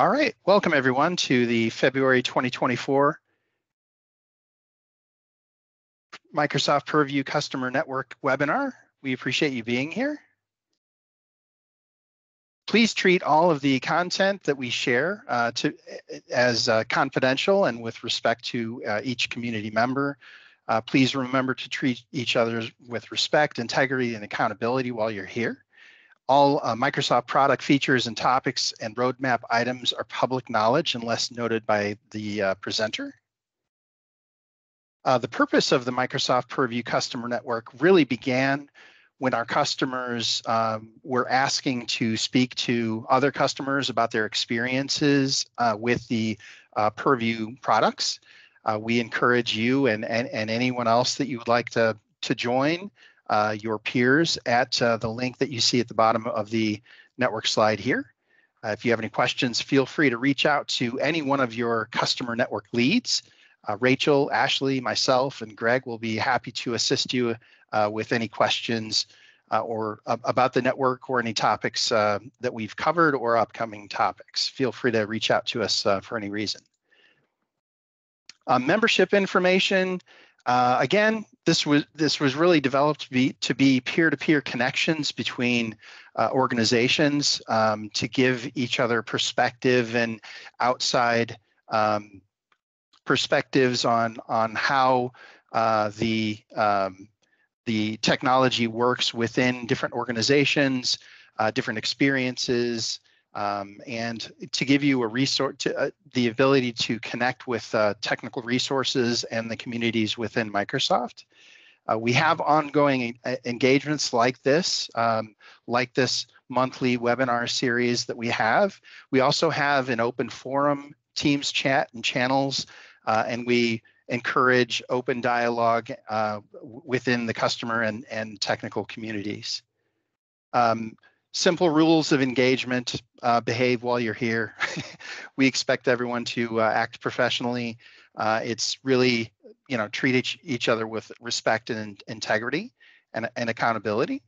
All right, welcome everyone to the February 2024 Microsoft Purview Customer Network webinar. We appreciate you being here. Please treat all of the content that we share as confidential and with respect to each community member. Please remember to treat each other with respect, integrity, and accountability while you're here. All Microsoft product features and topics and roadmap items are public knowledge unless noted by the presenter. The purpose of the Microsoft Purview Customer Network really began when our customers were asking to speak to other customers about their experiences with the Purview products. We encourage you and anyone else that you would like to join your peers at the link that you see at the bottom of the network slide here. If you have any questions, feel free to reach out to any one of your customer network leads. Rachel, Ashley, myself, and Greg will be happy to assist you with any questions or about the network or any topics that we've covered or upcoming topics. Feel free to reach out to us for any reason. Membership information. Again, this was really developed to be peer-to-peer connections between organizations to give each other perspective and outside perspectives on how the technology works within different organizations, different experiences, and to give you a resource, the ability to connect with technical resources and the communities within Microsoft. We have ongoing engagements like this monthly webinar series that we have. We also have an open forum, Teams chat and channels, and we encourage open dialogue within the customer and technical communities. Simple rules of engagement, behave while you're here. We expect everyone to act professionally. It's really, you know, treat each other with respect and integrity and accountability.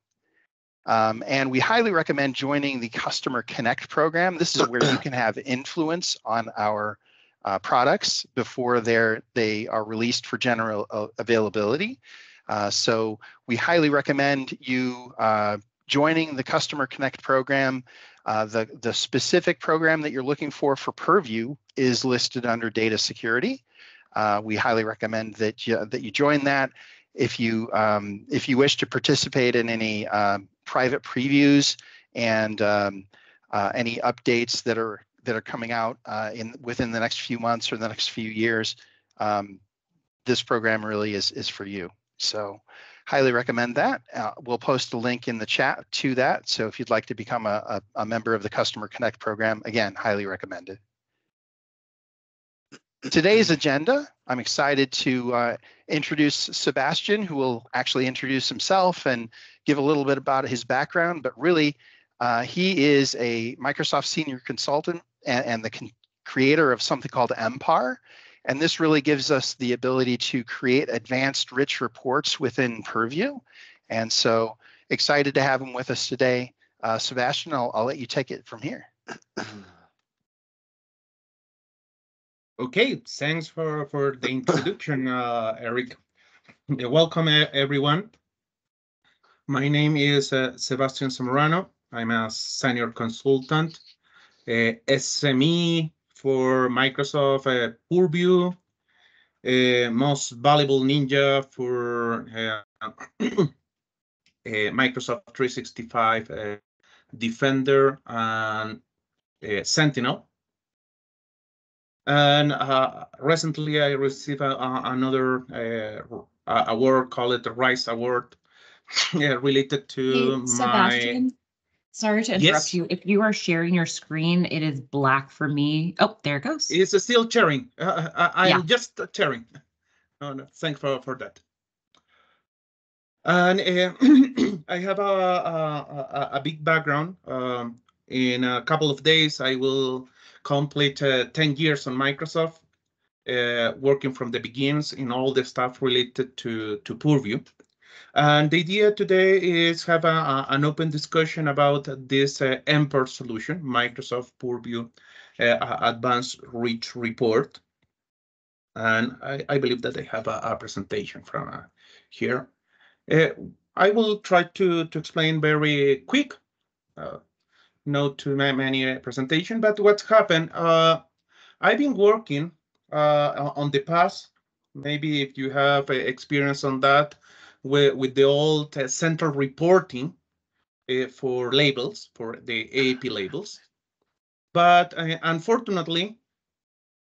And we highly recommend joining the Customer Connect program. This is where you can have influence on our products before they are released for general availability. So we highly recommend you joining the Customer Connect program. The specific program that you're looking for Purview is listed under data security. We highly recommend that you join that. If you wish to participate in any private previews and any updates that are coming out within the next few months or the next few years, this program really is for you. So highly recommend that. We'll post a link in the chat to that. So if you'd like to become a member of the Customer Connect program, again, highly recommended. Today's agenda, I'm excited to introduce Sebastian, who will actually introduce himself and give a little bit about his background. But really, he is a Microsoft senior consultant and the creator of something called MPARR. And this really gives us the ability to create advanced rich reports within Purview. And so excited to have him with us today. Sebastian, I'll let you take it from here. Okay, thanks for the introduction, Eric. Welcome, everyone. My name is Sebastian Samorano. I'm a senior consultant, SME, for Microsoft Purview, most valuable ninja for Microsoft 365 Defender and Sentinel. And recently I received another award, call it the Rice Award, related to hey, Sebastian. Sorry to interrupt you. If you are sharing your screen, it is black for me. Oh, there it goes. It's still sharing. I'm just sharing. Oh, no, thanks for that. And I have a big background. In a couple of days, I will complete 10 years on Microsoft, working from the beginnings in all the stuff related to Purview. And the idea today is have an open discussion about this MPARR solution, Microsoft Purview advanced rich report. And I believe that they have a presentation from here. I will try to explain very quick, not too many presentation, but what's happened, I've been working on the past, maybe if you have experience on that, with the old central reporting for labels, for the AAP labels. But unfortunately,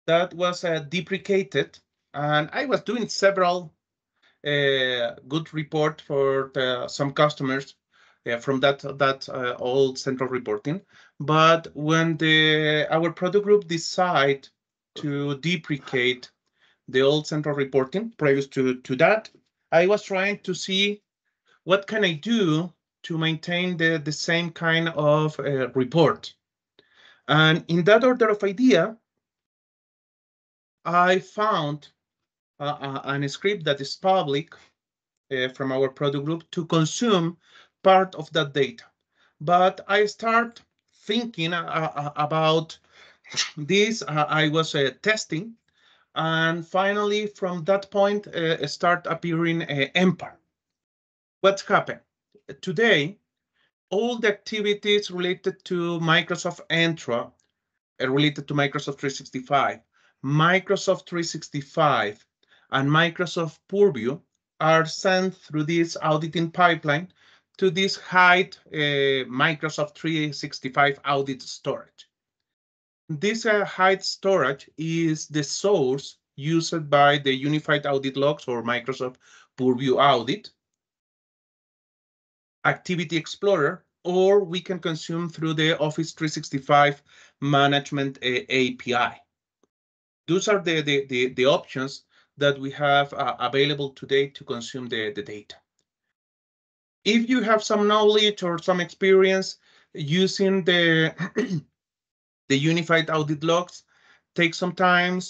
that was deprecated, and I was doing several good report for the, some customers from that old central reporting. But when our product group decided to deprecate the old central reporting previous to that, I was trying to see what can I do to maintain the same kind of report. And in that order of idea, I found a script that is public from our product group to consume part of that data. But I start thinking about this. I was testing, and finally from that point start appearing MPARR. What's happened? Today, all the activities related to Microsoft Entra, related to Microsoft 365, Microsoft 365 and Microsoft Purview are sent through this auditing pipeline to this hide Microsoft 365 audit storage. This hide storage is the source used by the Unified Audit Logs or Microsoft Purview Audit, Activity Explorer, or we can consume through the Office 365 Management API. Those are the options that we have available today to consume the data. If you have some knowledge or some experience using the, the Unified Audit Logs, take some time.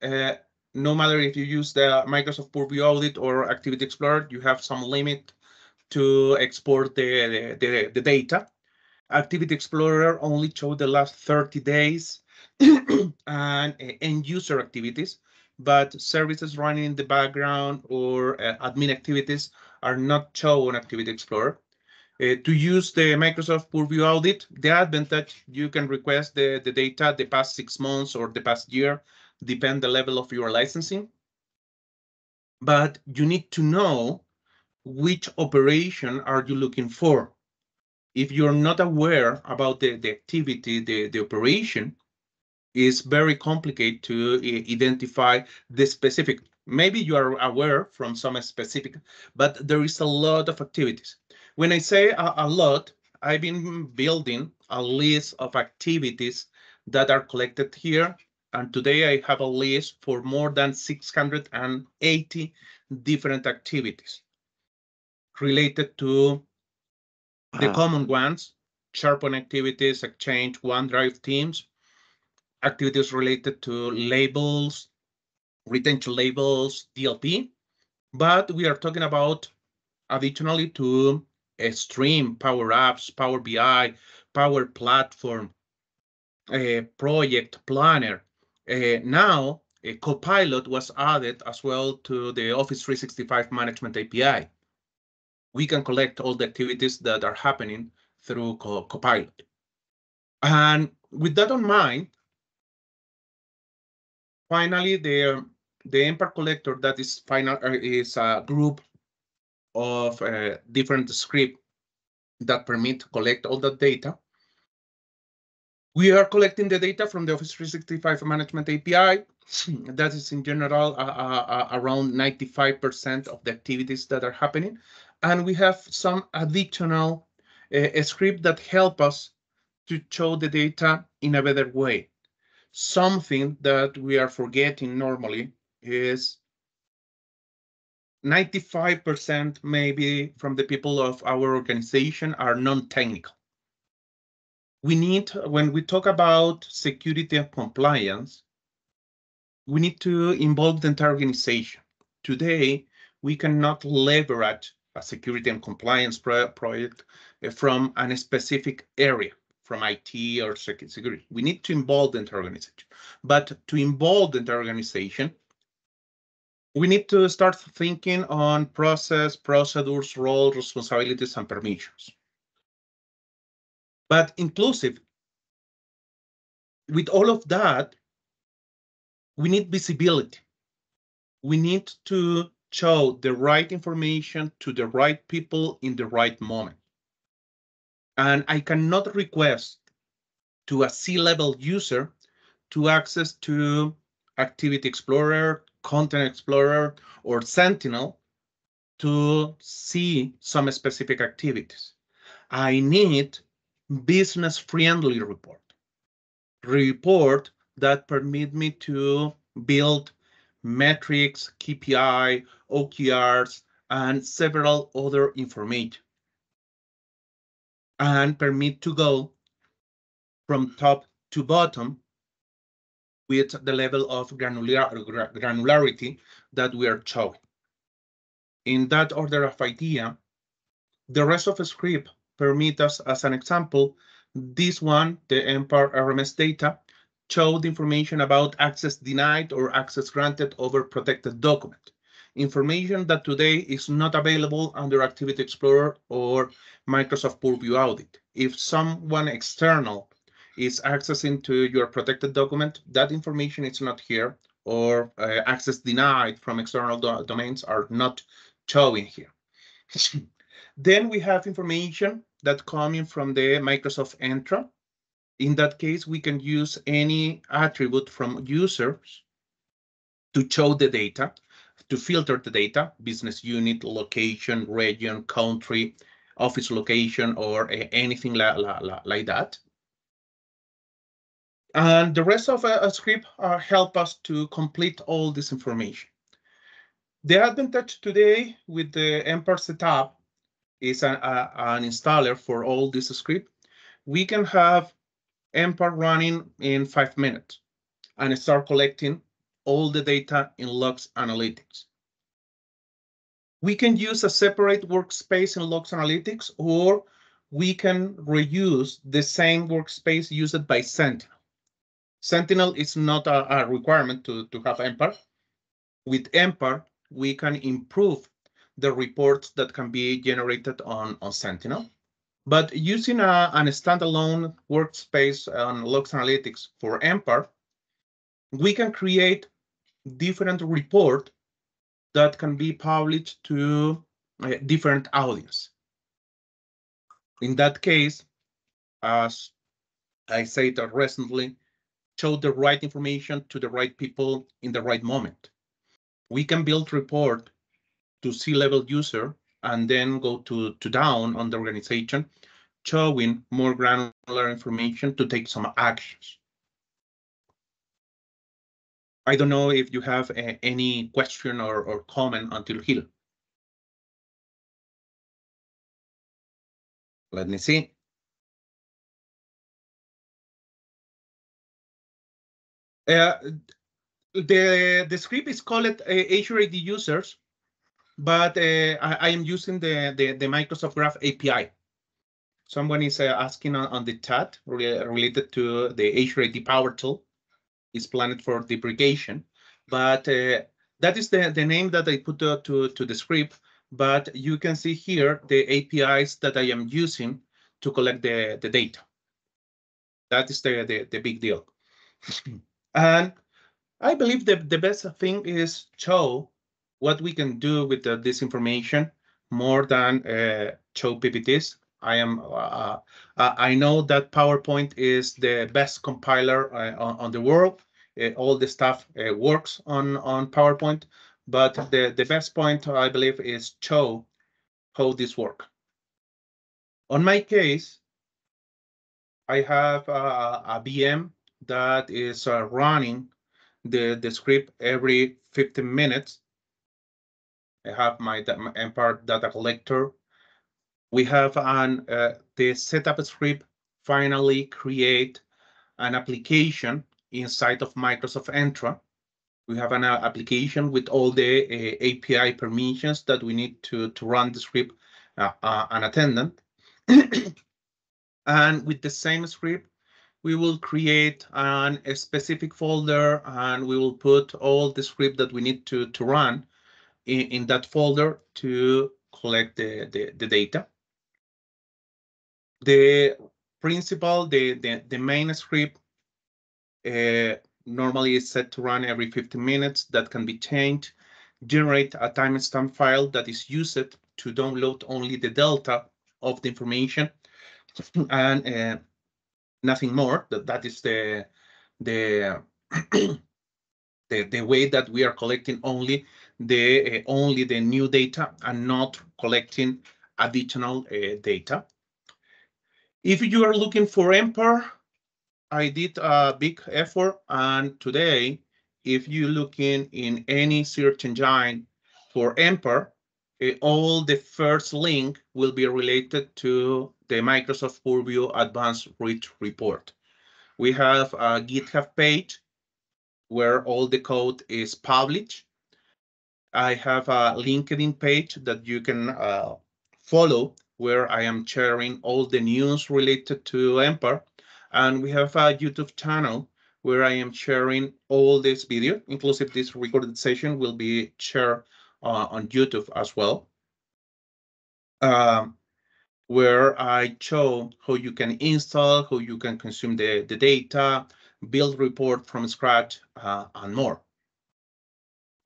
No matter if you use the Microsoft Purview Audit or Activity Explorer, you have some limit to export the data. Activity Explorer only showed the last 30 days and end user activities, but services running in the background or admin activities are not shown on Activity Explorer. To use the Microsoft Purview Audit, the advantage, you can request the data the past 6 months or the past year, depend the level of your licensing. But you need to know which operation are you looking for. If you're not aware about the activity, the operation, it's very complicated to identify the specific. Maybe you are aware from some specific, but there is a lot of activities. When I say a lot, I've been building a list of activities that are collected here. And today I have a list for more than 680 different activities related to the common ones, SharePoint activities, Exchange, OneDrive, Teams, activities related to labels, retention labels, DLP, but we are talking about additionally to a stream, Power Apps, Power BI, Power Platform, a Project Planner. Now, a Copilot was added as well to the Office 365 Management API. We can collect all the activities that are happening through Copilot. And with that in mind, finally, the MPARR collector that is final is a group of different scripts that permit to collect all that data. We are collecting the data from the Office 365 Management API. That is in general around 95% of the activities that are happening. And we have some additional script that help us to show the data in a better way. Something that we are forgetting normally is 95% maybe from the people of our organization are non-technical. We need, when we talk about security and compliance, we need to involve the entire organization. Today, we cannot leverage a security and compliance project from a specific area. from IT or security. We need to involve the entire organization. But to involve the entire organization, we need to start thinking on process, procedures, roles, responsibilities, and permissions. But inclusive, with all of that, we need visibility. We need to show the right information to the right people in the right moment. And I cannot request to a C-level user to access to Activity Explorer, Content Explorer, or Sentinel to see some specific activities. I need business-friendly report that permit me to build metrics, KPI, OKRs, and several other information, and permit to go from top to bottom with the level of granularity that we are showing. In that order of idea, the rest of the script permit us, as an example, this one, the MPARR RMS data, showed information about access denied or access granted over protected document. Information that today is not available under Activity Explorer or Microsoft Purview Audit. If someone external is accessing to your protected document, that information is not here, or access denied from external domains are not showing here. Then we have information that coming from the Microsoft Entra. In that case, we can use any attribute from users to show the data, to filter the data, business unit, location, region, country, office location, or anything like that. And the rest of a script help us to complete all this information. The advantage today with the MPARR setup is an installer for all this script. We can have MPARR running in 5 minutes and start collecting all the data in Logs Analytics. We can use a separate workspace in Logs Analytics, or we can reuse the same workspace used by Sentinel. Sentinel is not a requirement to have MPARR. With MPARR, we can improve the reports that can be generated on Sentinel. But using a standalone workspace on Logs Analytics for MPARR, we can create different report that can be published to a different audience. In that case, as I said recently, show the right information to the right people in the right moment. We can build report to C-level user and then go to down on the organization, showing more granular information to take some actions. I don't know if you have any question or comment until here. Let me see. The script is called Azure AD users, but I am using the Microsoft Graph API. Someone is asking on the chat related to the Azure AD Power tool. Is planned for deprecation, but that is the name that I put to the script. But you can see here the APIs that I am using to collect the data. That is the big deal. And I believe the best thing is show what we can do with this information more than show PPTs. I know that PowerPoint is the best compiler on the world. All the stuff works on PowerPoint, but the best point, I believe, is show how this works. On my case, I have a VM that is running the script every 15 minutes. I have my MPARR data collector. We have the setup script finally create an application inside of Microsoft Entra. We have an application with all the API permissions that we need to run the script an attendant. And with the same script, we will create a specific folder, and we will put all the script that we need to run in that folder to collect the data. The principal, the main script normally is set to run every 15 minutes. That can be changed. Generate a timestamp file that is used to download only the delta of the information, and nothing more. That is the way that we are collecting only the new data and not collecting additional data. If you are looking for MPARR, I did a big effort, and today, if you're looking in any search engine for MPARR, all the first link will be related to the Microsoft Purview Advanced Reach Report. We have a GitHub page where all the code is published. I have a LinkedIn page that you can follow, where I am sharing all the news related to MPARR. And we have a YouTube channel where I am sharing all this video, inclusive this recorded session will be shared on YouTube as well, where I show how you can install, how you can consume the data, build report from scratch, and more.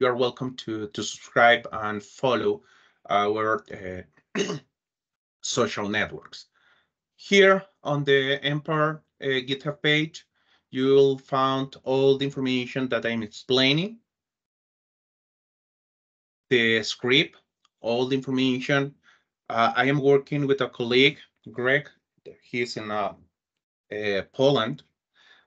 You are welcome to subscribe and follow our social networks. Here on the MPARR GitHub page, you will find all the information that I'm explaining, the script, all the information. I am working with a colleague, Greg. He's in Poland,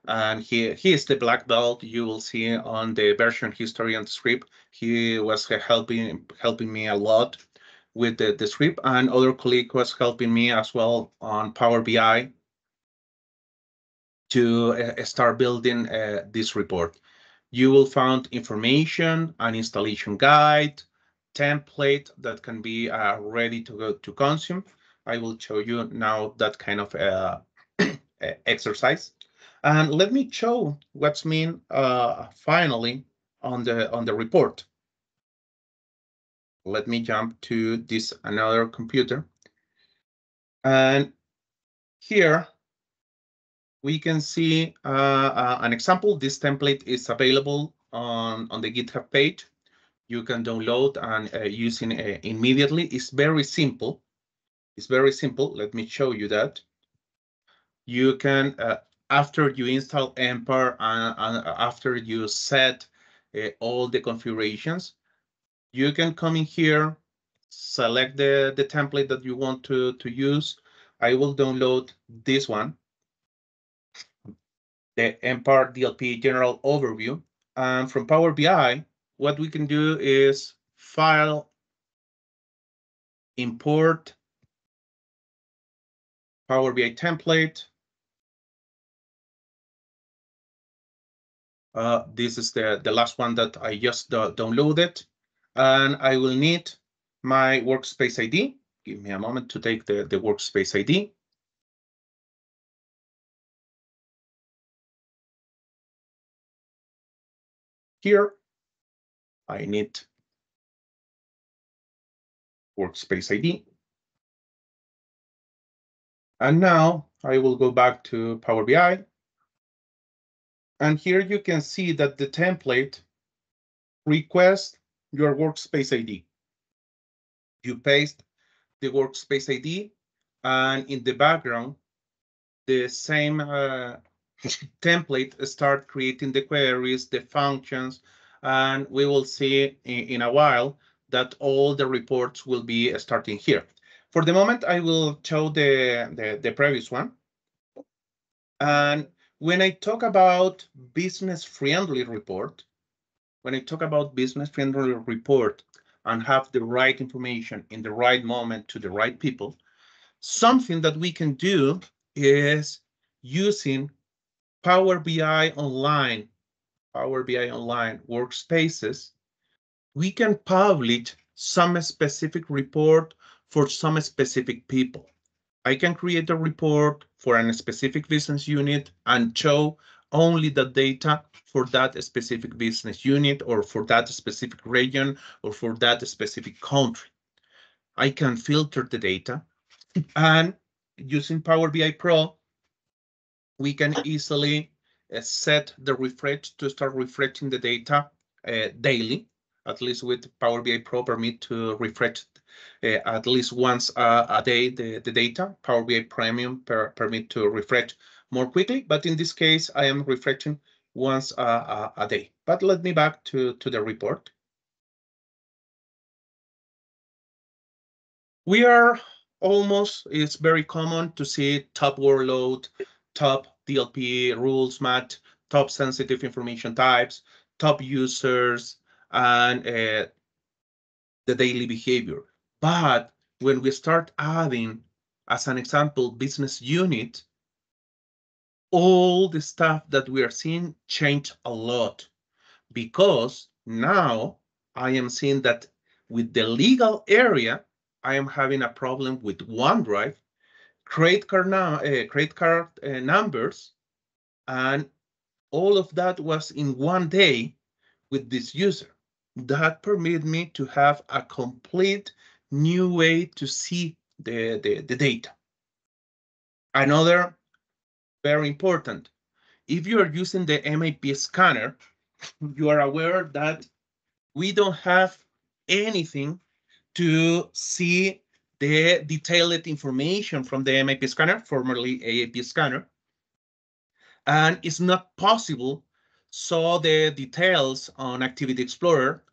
and he is the black belt. You will see on the version history and script. He was helping me a lot with the script, and other colleague was helping me as well on Power BI to start building this report. You will find information, an installation guide, template that can be ready to go to consume. I will show you now that kind of exercise. And let me show what's mean finally on the report. Let me jump to this another computer. And here, we can see an example. This template is available on the GitHub page. You can download and use it immediately. It's very simple. It's very simple. Let me show you that. You can, after you install MPARR and after you set all the configurations, you can come in here, select the template that you want to use. I will download this one, the MPARR DLP general overview. And from Power BI, what we can do is file, import Power BI template. This is the last one that I just downloaded. And I will need my workspace ID. Give me a moment to take the workspace ID. Here, I need workspace ID. And now I will go back to Power BI. And here you can see that the template requests your workspace ID. You paste the workspace ID, and in the background, the same template start creating the queries, the functions, and we will see in a while that all the reports will be starting here. For the moment, I will show the previous one. And when I talk about business-friendly report, and have the right information in the right moment to the right people, something that we can do is using Power BI Online workspaces, we can publish some specific report for some specific people. I can create a report for a specific business unit and show only the data for that specific business unit or for that specific region or for that specific country. I can filter the data, and using Power BI Pro, we can easily set the refresh to start refreshing the data daily, at least with Power BI Pro permit to refresh at least once a day the data. Power BI Premium permit to refresh more quickly, but in this case, I am refreshing once a day. But let me back to the report. We are almost, it's very common to see top workload, top DLP rules match, top sensitive information types, top users, and the daily behavior. But when we start adding, as an example, business unit, all the stuff that we are seeing change a lot, because now I am seeing that with the legal area, I am having a problem with OneDrive, credit card numbers, and all of that was in one day with this user. That permitted me to have a complete new way to see the data. Another very important, if you are using the MIP scanner, you are aware that we don't have anything to see the detailed information from the MIP scanner, formerly AAP scanner, and it's not possible. So the details on Activity Explorer,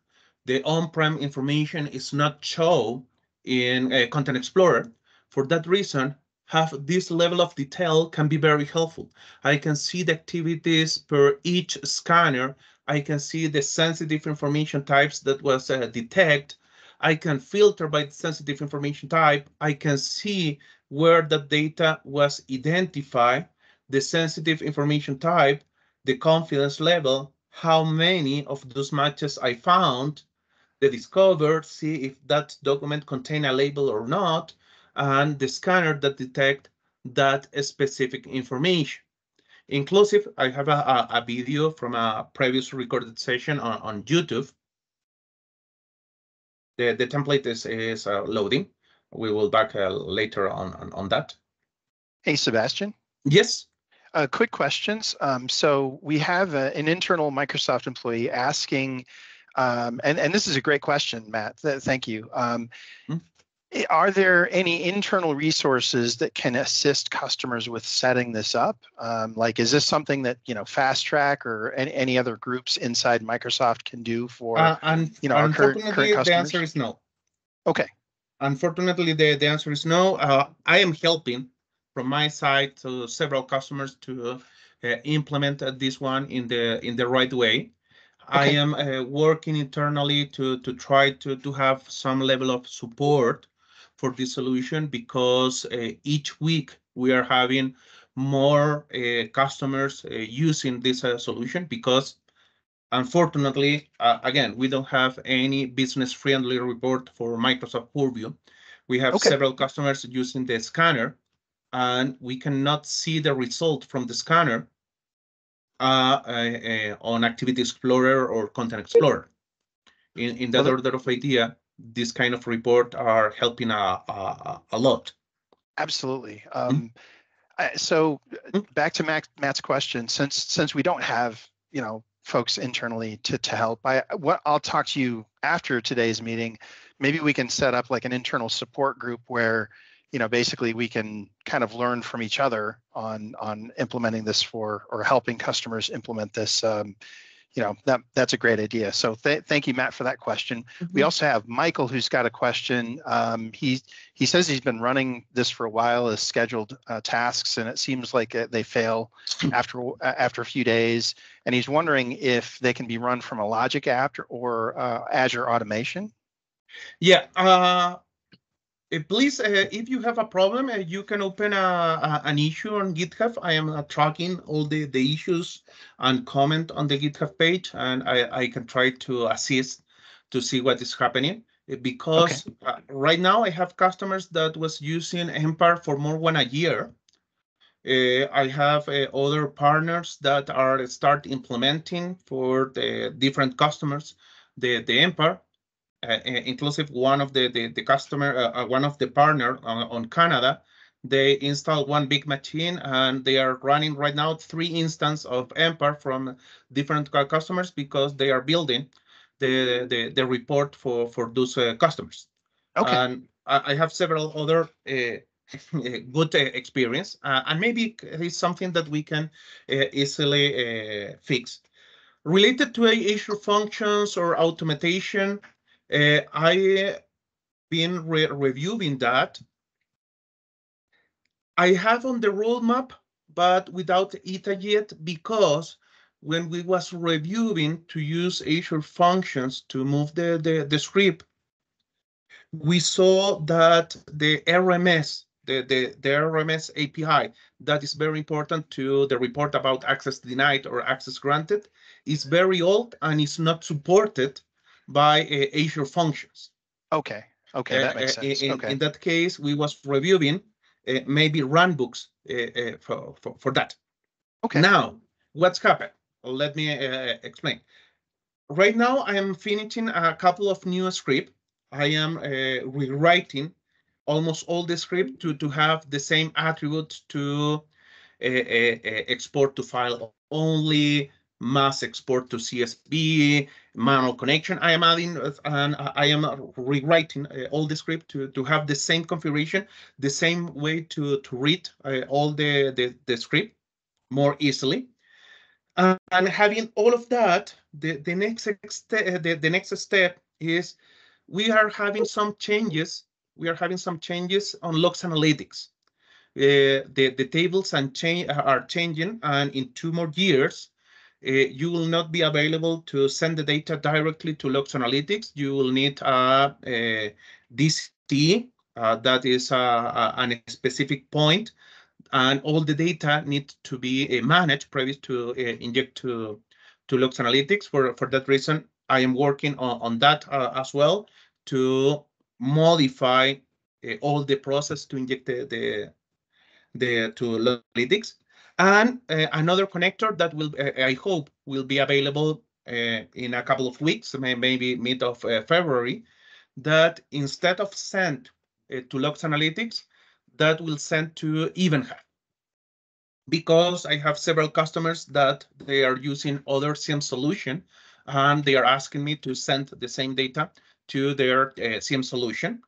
the on-prem information is not shown in Content Explorer. For that reason, have this level of detail can be very helpful. I can see the activities per each scanner. I can see the sensitive information types that was detected. I can filter by the sensitive information type. I can see where the data was identified, the sensitive information type, the confidence level, how many of those matches I found, the discovered, see if that document contained a label or not, and the scanner that detect that specific information. Inclusive, I have a video from a previous recorded session on YouTube. The template is loading. We will back later on that. Hey, Sebastian. Yes. Quick questions. So we have an internal Microsoft employee asking, and this is a great question, Matt. Thank you. Are there any internal resources that can assist customers with setting this up? Like, is this something that, you know, Fast Track or any other groups inside Microsoft can do for, you know, our current customers? The answer is no. Okay. Unfortunately, the answer is no. I am helping from my side to several customers to implement this one in the right way. Okay. I am working internally to try to have some level of support for this solution, because each week we are having more customers using this solution, because unfortunately, again, we don't have any business-friendly report for Microsoft Purview. We have several customers using the scanner, and we cannot see the result from the scanner on Activity Explorer or Content Explorer. In that order of idea, this kind of report are helping a lot. Absolutely. Back to Matt's question, since we don't have, you know, folks internally to help, I'll talk to you after today's meeting. Maybe we can set up like an internal support group where, you know, basically we can kind of learn from each other on implementing this for, or helping customers implement this. You know, that's a great idea. So thank you, Matt, for that question. Mm-hmm. We also have Michael, who's got a question. He says he's been running this for a while as scheduled tasks, and it seems like they fail after a few days. And he's wondering if they can be run from a Logic app or Azure automation. Yeah. Please, if you have a problem, you can open an issue on GitHub. I am tracking all the issues and comment on the GitHub page, and I can try to assist to see what is happening. because right now I have customers that was using MPARR for more than a year. I have other partners that are start implementing for the different customers the MPARR, inclusive one of the customer, one of the partner on Canada. They installed one big machine and they are running right now 3 instances of MPARR from different customers because they are building the report for those customers. Okay. And I have several other good experience, and maybe it's something that we can easily fix. Related to Azure functions or automation, I been reviewing that. I have on the roadmap, but without it yet, because when we was reviewing to use Azure functions to move the script, we saw that the RMS, the RMS API, that is very important to the report about access denied or access granted, is very old and is not supported by Azure functions. Okay, okay, that makes sense. In that case, we was reviewing maybe runbooks for that. Okay. Now, what's happened? Let me explain. Right now, I am finishing a couple of new scripts. I am rewriting almost all the script to have the same attributes to export to file only, mass export to CSV, manual connection. I am adding and I am rewriting all the script to have the same configuration, the same way to read all the script more easily. And having all of that, the next step is we are having some changes. We are having some changes on Logs Analytics. The tables and are changing, and in 2 more years, you will not be available to send the data directly to Logs Analytics. You will need a DCT, that is a specific point, and all the data needs to be managed previous to inject to Logs Analytics. For that reason, I am working on that as well to modify all the process to inject the to Logs Analytics. And another connector that will, I hope, will be available in a couple of weeks, maybe mid of February, that instead of send to Logs Analytics, that will send to Event Hub. Because I have several customers that they are using other SIEM solution, and they are asking me to send the same data to their SIEM solution,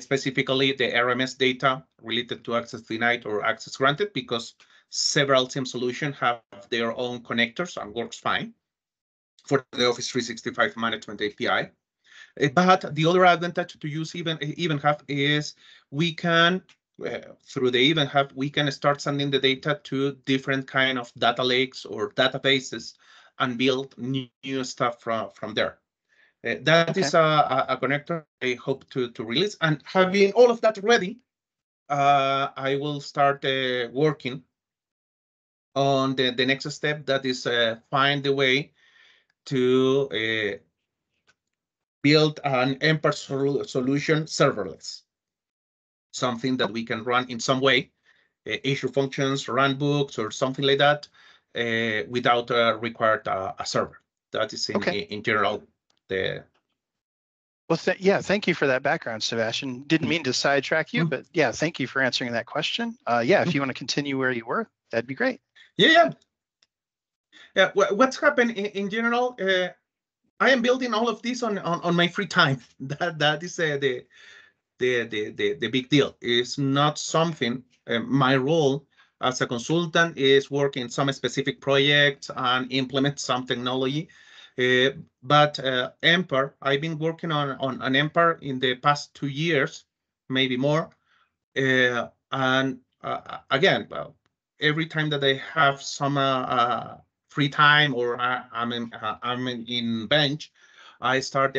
specifically the RMS data related to access denied or access granted, because several SIEM solutions have their own connectors and works fine for the Office 365 Management API. But the other advantage to use Event Hub is we can, through the Event Hub, we can start sending the data to different kind of data lakes or databases and build new stuff from there. That is a connector I hope to release. And having all of that ready, I will start working on the next step, that is find a way to build an MPARR solution serverless, something that we can run in some way, Azure functions, runbooks, or something like that, without required a server. That is in general the. Well, thank you for that background, Sebastian. Didn't mean to sidetrack you, but yeah, thank you for answering that question. If you want to continue where you were, that'd be great. Yeah. What's happened in general? I am building all of this on my free time. That is the big deal. It's not something. My role as a consultant is work in some specific projects and implement some technology. But MPARR, I've been working on an MPARR in the past 2 years, maybe more. And again, every time that I have some free time or I'm in bench, I start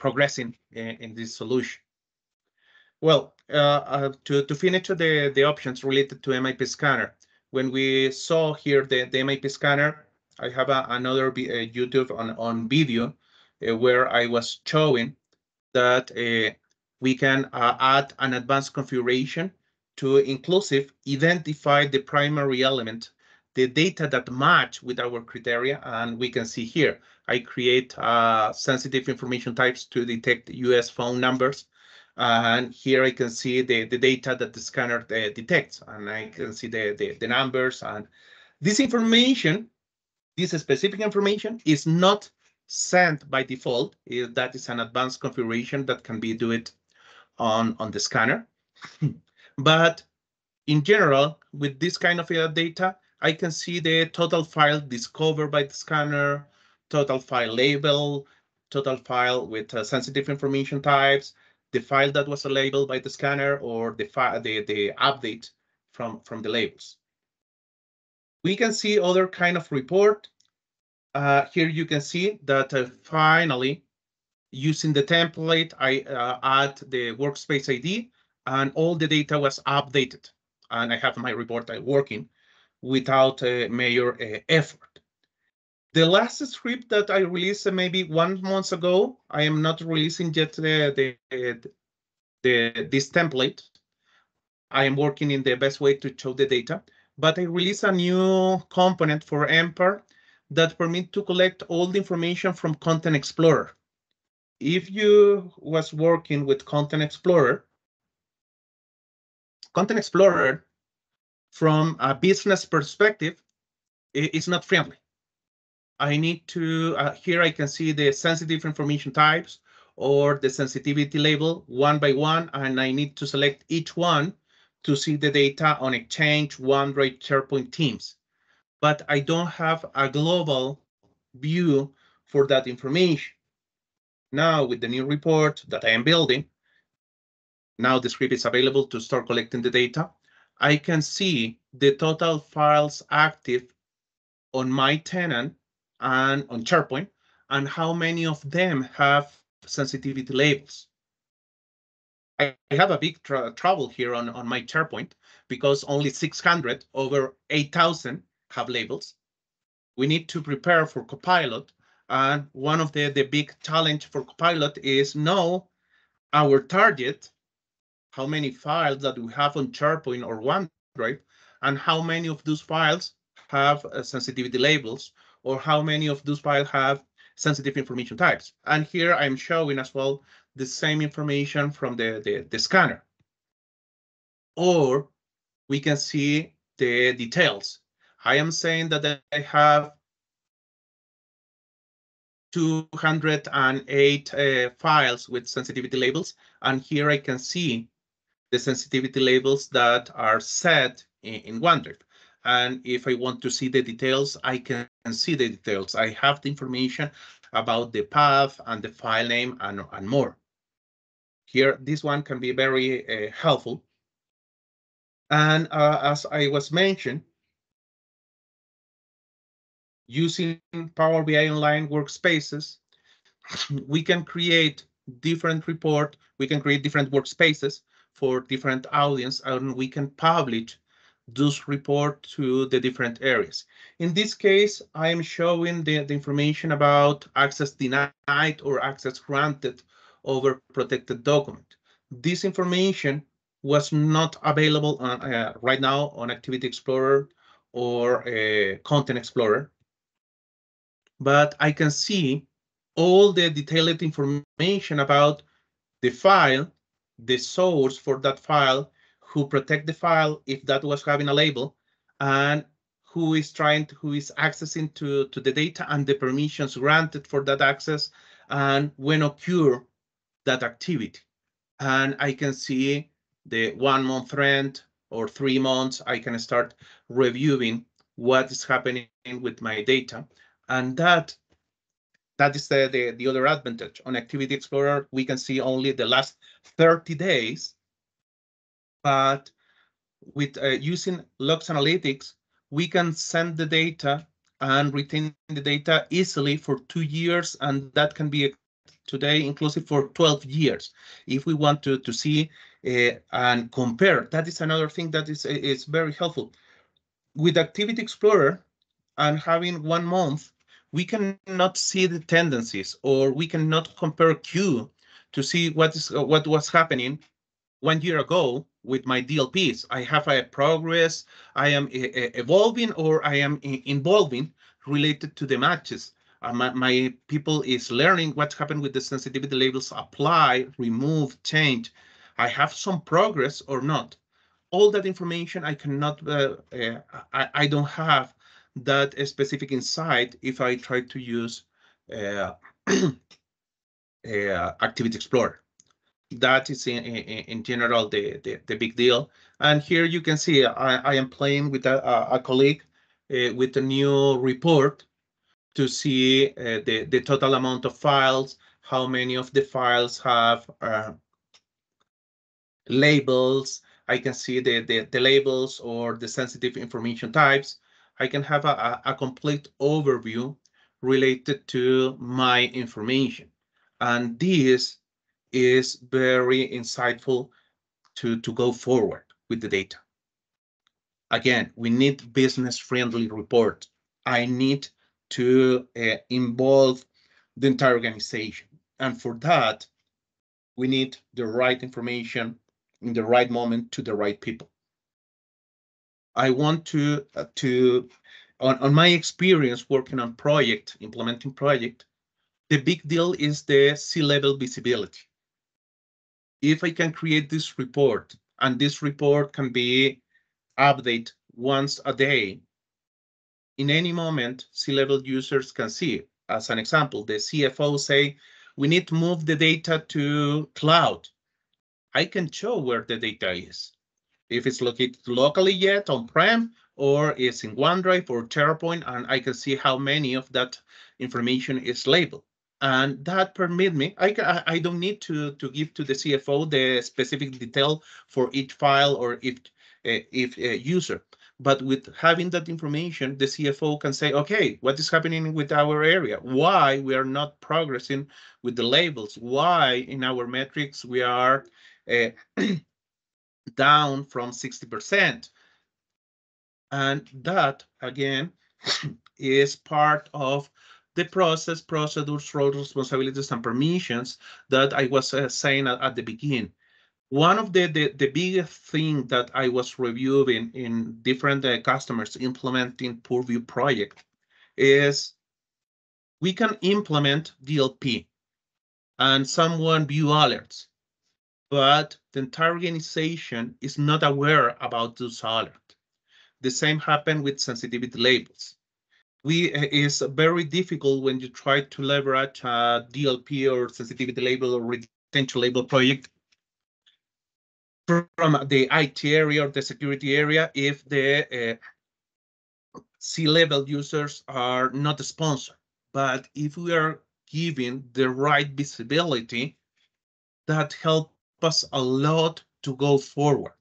progressing in this solution. Well, to finish the options related to MIP scanner, when we saw here the MIP scanner, I have another YouTube on video where I was showing that we can add an advanced configuration to inclusive identify the primary element, the data that match with our criteria. And we can see here, I create sensitive information types to detect US phone numbers. And here I can see the data that the scanner detects, and I can see the numbers. And this information, this specific information, is not sent by default. That is an advanced configuration that can be do it on the scanner. But in general, with this kind of data, I can see the total file discovered by the scanner, total file label, total file with sensitive information types, the file that was labeled by the scanner, or the update from the labels. We can see other kind of report. Here you can see that finally, using the template, I add the workspace ID, and all the data was updated. And I have my report working without a major effort. The last script that I released maybe 1 month ago, I am not releasing yet this template. I am working in the best way to show the data, but I released a new component for MPARR that permit to collect all the information from Content Explorer. If you was working with Content Explorer from a business perspective, is not friendly. I need to, here I can see the sensitive information types or the sensitivity label one by one, and I need to select each one to see the data on Exchange, OneDrive, SharePoint, Teams. But I don't have a global view for that information. Now with the new report that I am building, now the script is available to start collecting the data. I can see the total files active on my tenant and on SharePoint, and how many of them have sensitivity labels. I have a big trouble here on my SharePoint, because only 600 over 8,000 have labels. We need to prepare for Copilot, and one of the big challenge for Copilot is know our target, how many files that we have on SharePoint or OneDrive, and how many of those files have sensitivity labels, or how many of those files have sensitive information types. And here I'm showing as well the same information from the scanner. Or we can see the details. I am saying that I have 208 files with sensitivity labels, and here I can see the sensitivity labels that are set in OneDrive. And if I want to see the details, I can see the details. I have the information about the path and the file name and more. Here, this one can be very helpful. And as I was mentioned, using Power BI Online workspaces, we can create different reports, we can create different workspaces for different audience, and we can publish those report to the different areas. In this case, I am showing the information about access denied or access granted over protected document. This information was not available on, right now on Activity Explorer or Content Explorer, but I can see all the detailed information about the file, the source for that file, who protect the file if that was having a label, and who is accessing to the data, and the permissions granted for that access, and when occur that activity. And I can see the 1 month trend or 3 months. I can start reviewing what is happening with my data. And that is the other advantage. On Activity Explorer, we can see only the last 30 days. But with using Logs Analytics, we can send the data and retain the data easily for 2 years, and that can be today inclusive for 12 years. If we want to see and compare, that is another thing that is very helpful. With Activity Explorer and having 1 month, we cannot see the tendencies, or we cannot compare Q to see what was happening 1 year ago with my DLPs. I have a progress, I am evolving, or I am involving related to the matches. My people is learning what happened with the sensitivity labels, apply, remove, change. I have some progress or not. All that information I cannot, I don't have that specific insight if I try to use Activity Explorer. That is in general the big deal. And here you can see I am playing with a colleague with a new report to see the total amount of files, how many of the files have labels. I can see the labels or the sensitive information types. I can have a complete overview related to my information. And this is very insightful to go forward with the data. Again, we need business-friendly report. I need to involve the entire organization. And for that, we need the right information in the right moment to the right people. I want to on my experience working on project, implementing project, the big deal is the C-level visibility. If I can create this report, and this report can be updated once a day, in any moment, C-level users can see it. As an example, the CFO say, we need to move the data to cloud. I can show where the data is. If it's located locally yet on-prem, or it's in OneDrive or SharePoint, and I can see how many of that information is labeled. And that permit me, I don't need to give to the CFO the specific detail for each file or if a user. But with having that information, the CFO can say, okay, what is happening with our area? Why we are not progressing with the labels? Why in our metrics we are down from 60%? And that, again, is part of the process, procedures, role responsibilities, and permissions that I was saying at the beginning. One of the biggest thing that I was reviewing in different customers implementing Purview project is we can implement DLP and someone view alerts, but the entire organization is not aware about those alerts. The same happened with sensitivity labels. It's very difficult when you try to leverage a DLP or sensitivity label or retention label project from the IT area or the security area if the C-level users are not a sponsor. But if we are giving the right visibility, that helps us a lot to go forward.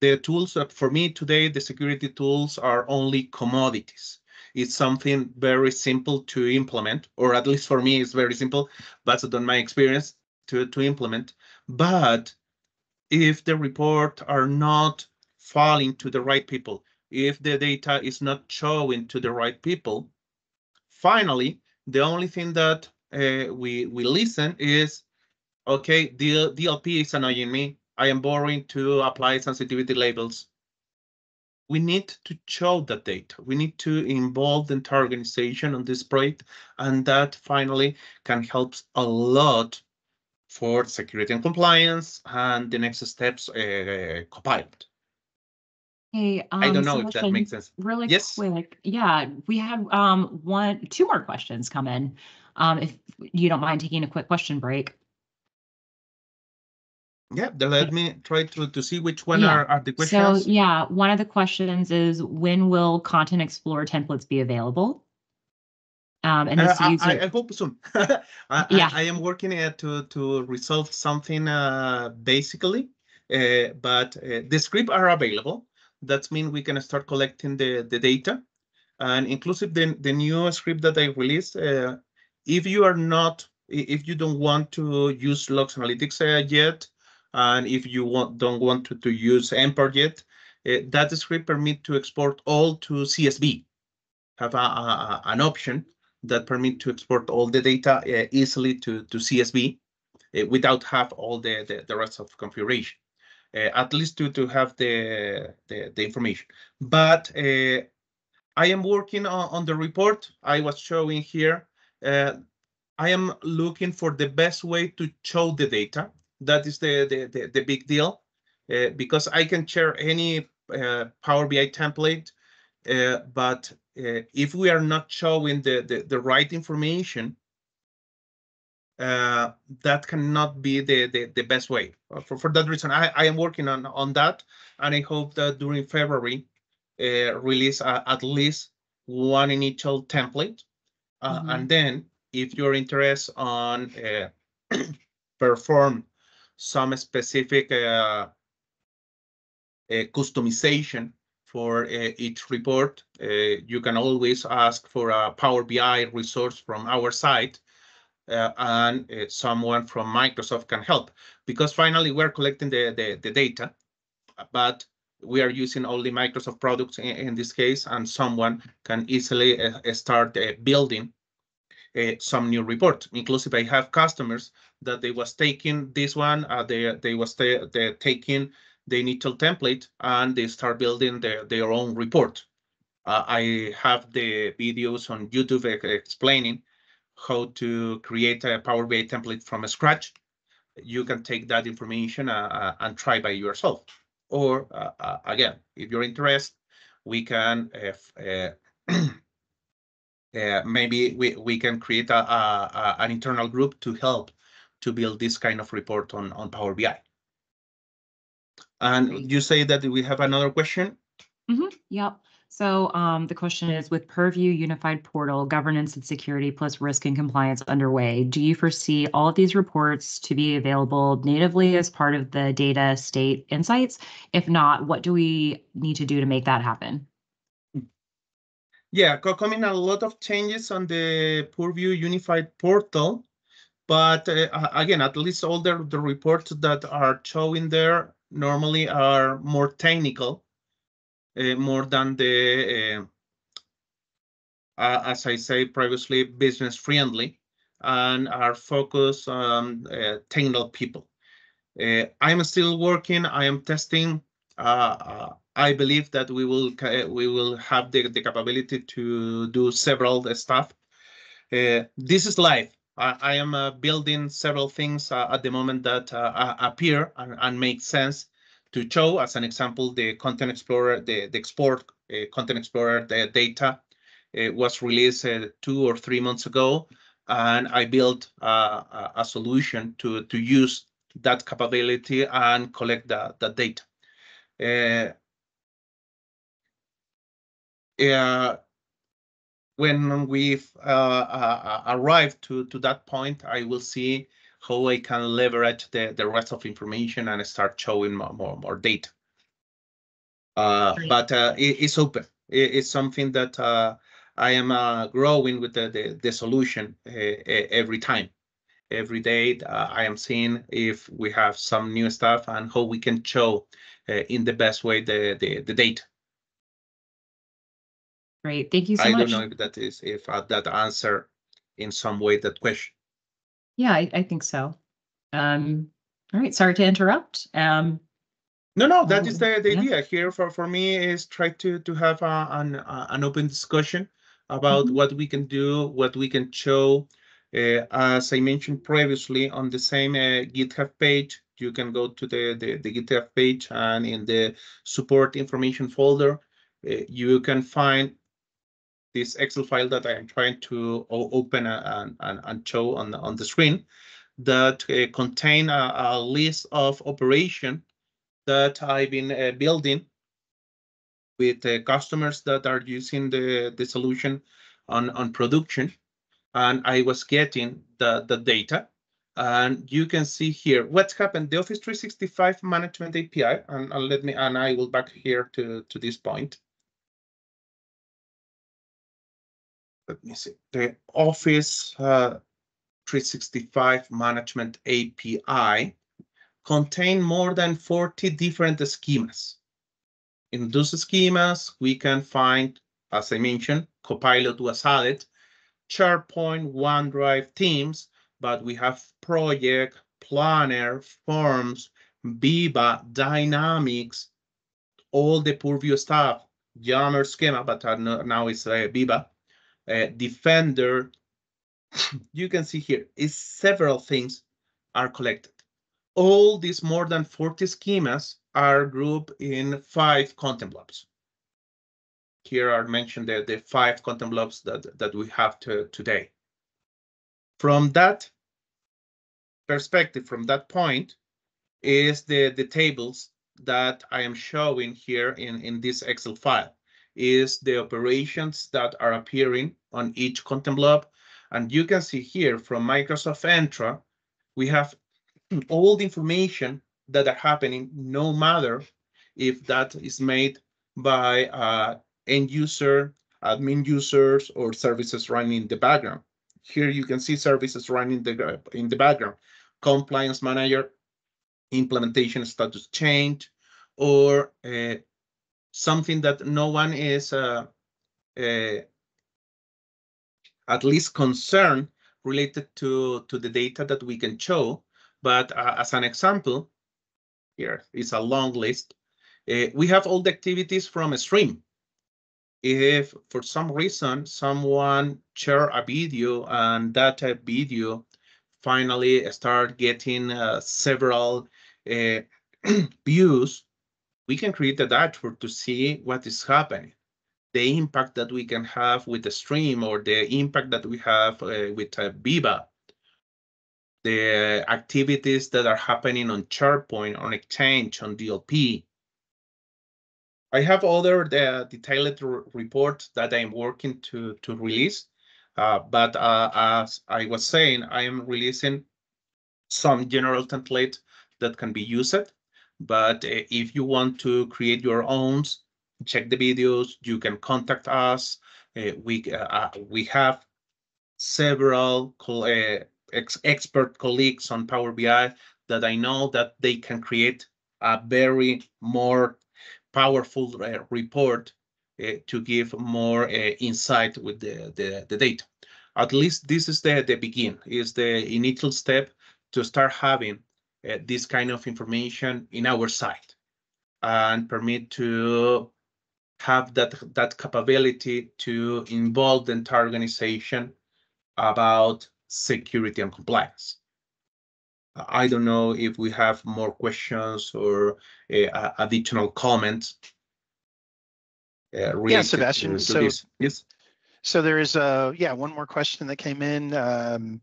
The tools for me today, the security tools are only commodities. It's something very simple to implement, or at least for me, it's very simple, based on my experience. To implement, but if the reports are not falling to the right people, if the data is not showing to the right people, finally, the only thing that we listen is, okay, the DLP is annoying me. I am boring to apply sensitivity labels. We need to show that data. We need to involve the entire organization on this project, and that finally can help a lot for security and compliance, and the next steps, Copilot. Hey, I don't know Sebastian, if that makes sense. Really yes? Quick, yeah, we had two more questions come in. If you don't mind taking a quick question break. Yeah, let me try to see which one are the questions. So yeah, one of the questions is when will Content Explorer templates be available? And this I hope soon. I am working to resolve something basically, but the scripts are available. That means we can start collecting the data, and inclusive the new script that I released. If you don't want to use Logs Analytics yet, and if you don't want to use MPARR yet, that script permits to export all to CSV. Have an option that permit to export all the data easily to CSV without have all the rest of configuration, at least to have the information. But I am working on the report I was showing here. I am looking for the best way to show the data. That is the big deal, because I can share any Power BI template, but if we are not showing the right information, that cannot be the best way. For that reason, I am working on that, and I hope that during February, release at least one initial template. And then if you're interested on perform some specific customization for each report, you can always ask for a Power BI resource from our side, and someone from Microsoft can help, because finally we're collecting the data, but we are using only Microsoft products in this case, and someone can easily start building some new report. Inclusive, I have customers that they was taking this one, they taking the initial template and they start building their own report. I have the videos on YouTube explaining how to create a Power BI template from scratch. You can take that information and try by yourself. Or again, if you're interested, we can maybe we can create an internal group to help to build this kind of report on Power BI. And you say that we have another question? Yep. So the question is, with Purview Unified Portal, governance and security plus risk and compliance underway, do you foresee all of these reports to be available natively as part of the data state insights? If not, what do we need to do to make that happen? Yeah, coming a lot of changes on the Purview Unified Portal, but again, at least all the reports that are showing there normally are more technical, more than the, as I say previously, business friendly, and are focused on technical people. I'm still working. I am testing. I believe that we will have the capability to do several stuff. This is live. I am building several things at the moment that appear and make sense to show. As an example, the Content Explorer, the export Content Explorer, the data was released 2 or 3 months ago, and I built a solution to use that capability and collect the data. When we've arrived to that point, I will see how I can leverage the rest of information and start showing more data. But it's open. It's something that I am growing with the solution every time. Every day, I am seeing if we have some new stuff and how we can show in the best way the data. Great. Thank you so much. I don't know if that is that answer in some way that question. Yeah, I think so. All right. Sorry to interrupt. No, that is the idea here for me is try to have an open discussion about what we can do, what we can show. As I mentioned previously, on the same GitHub page, you can go to the GitHub page, and in the support information folder, you can find this Excel file that I am trying to open and show on the screen, that contain a list of operations that I've been building with customers that are using the solution on production, and I was getting the data. And you can see here what's happened. The Office 365 Management API, and let me, and I will back here to this point. Let me see, the Office 365 Management API contain more than 40 different schemas. In those schemas, we can find, as I mentioned, Copilot was added. SharePoint, OneDrive, Teams, but we have Project, Planner, Forms, Viva, Dynamics, all the Purview stuff, Yammer schema, but now it's Viva, Defender. You can see here is several things are collected. All these more than 40 schemas are grouped in 5 content blobs. Here are mentioned the 5 content blobs that we have today. From that perspective, from that point, is the tables that I am showing here in this Excel file, is the operations that are appearing on each content blob. And you can see here from Microsoft Entra, we have all the information that are happening, no matter if that is made by end user, admin users, or services running in the background. Here you can see services running in the background, compliance manager, implementation status change, or something that no one is at least concerned related to the data that we can show. But as an example, here is a long list. We have all the activities from a stream. If for some reason someone shared a video and that video finally start getting several views, we can create a dashboard to see what is happening, the impact that we can have with the stream, or the impact that we have with Viva, the activities that are happening on SharePoint, on Exchange, on DLP. I have other detailed reports that I'm working to release, but as I was saying, I am releasing some general templates that can be used. But if you want to create your own, check the videos, you can contact us. We have several expert colleagues on Power BI that I know that they can create a very more powerful report to give more insight with the data. At least this is the begin, is the initial step to start having this kind of information in our site and permit to have that capability to involve the entire organization about security and compliance. I don't know if we have more questions or additional comments. Yeah, Sebastian. So, yes. So there is one more question that came in.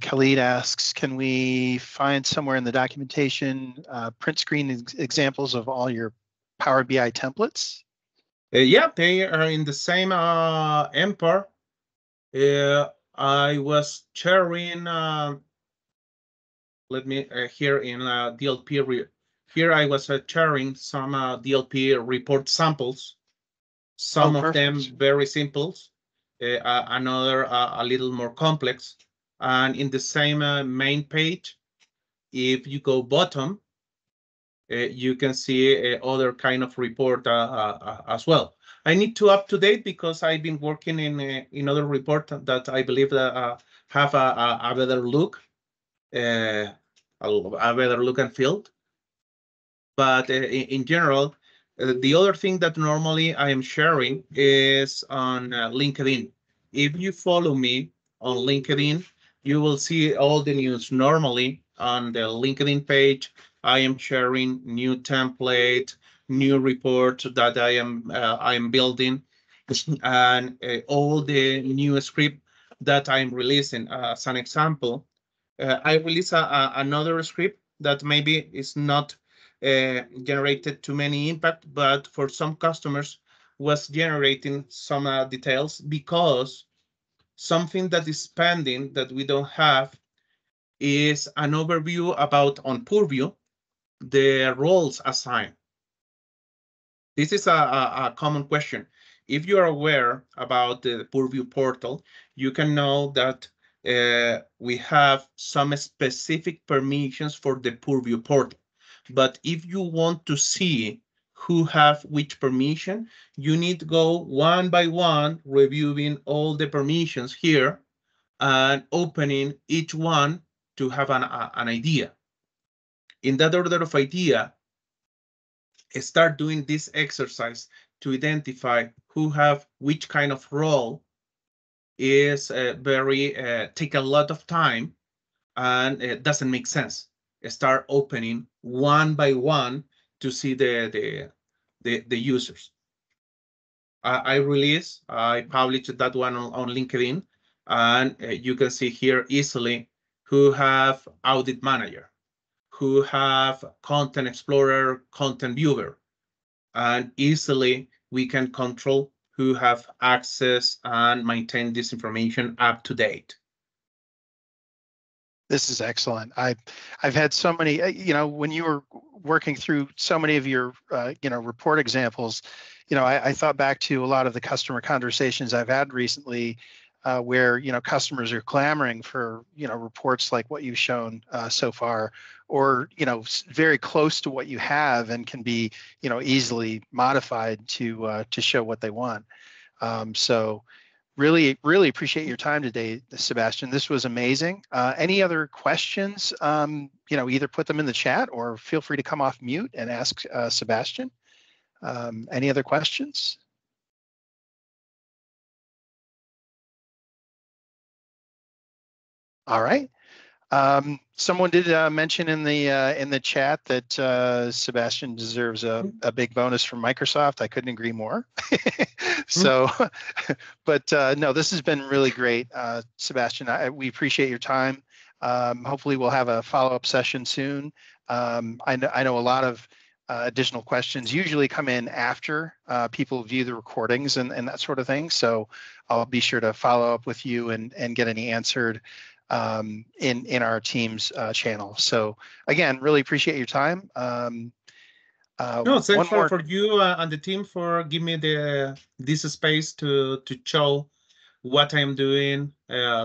Khalid asks, can we find somewhere in the documentation print screen examples of all your Power BI templates? Yeah, they are in the same MPARR. I was sharing. Let me here in DLP. Here I was sharing some DLP report samples. Some of them very simple, another a little more complex. And in the same main page, if you go bottom, you can see other kind of report as well. I need to up to date because I've been working in other report that I believe have a better look. A better look and feel. But in general, the other thing that normally I am sharing is on LinkedIn. If you follow me on LinkedIn, you will see all the news. Normally on the LinkedIn page, I am sharing new template, new report that I am building, and all the new script that I'm releasing. As an example, I release another script that maybe is not generated too many impact, but for some customers was generating some details, because something that is pending that we don't have is an overview about on Purview, the roles assigned. This is a common question. If you are aware about the Purview portal, you can know that we have some specific permissions for the Purview portal. But if you want to see who have which permission. You need to go one by one, reviewing all the permissions here and opening each one to have an idea. In that order of idea, start doing this exercise to identify who have which kind of role is take a lot of time and it doesn't make sense. Start opening one by one to see the users. I published that one on LinkedIn, and you can see here easily who have Audit Manager, who have Content Explorer, Content Viewer, and easily we can control who have access and maintain this information up to date. This is excellent. I've had so many, you know, when you were working through so many of your, you know, report examples, you know, I thought back to a lot of the customer conversations I've had recently where, you know, customers are clamoring for, you know, reports like what you've shown so far, or, you know, very close to what you have and can be, you know, easily modified to show what they want. So really, really appreciate your time today, Sebastian. This was amazing. Any other questions, you know, either put them in the chat or feel free to come off mute and ask Sebastian. Any other questions? All right. Someone did mention in the chat that Sebastian deserves a big bonus from Microsoft. I couldn't agree more. So, but no, this has been really great, Sebastian. We appreciate your time. Hopefully, we'll have a follow-up session soon. I know a lot of additional questions usually come in after people view the recordings and that sort of thing. So, I'll be sure to follow up with you and get any answered in our team's channel. So again, really appreciate your time. No, thanks for you and the team for giving me this space to show what I'm doing.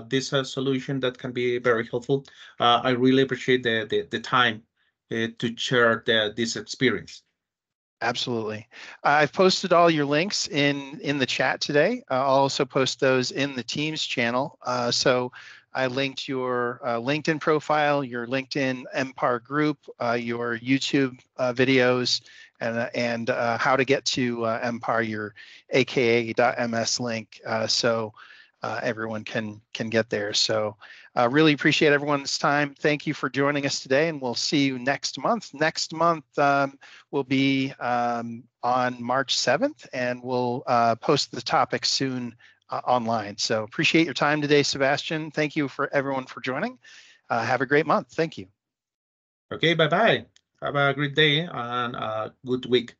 This solution that can be very helpful. I really appreciate the time to share this experience. Absolutely. I've posted all your links in the chat today. I'll also post those in the Teams channel. So I linked your LinkedIn profile, your LinkedIn MPARR group, your YouTube videos, and how to get to MPARR, your aka.ms link, so everyone can get there. So really appreciate everyone's time. Thank you for joining us today, and we'll see you next month. Next month will be on March 7th, and we'll post the topic soon online. So appreciate your time today, Sebastian. Thank you for everyone for joining. Have a great month. Thank you. Okay, bye-bye. Have a great day and a good week.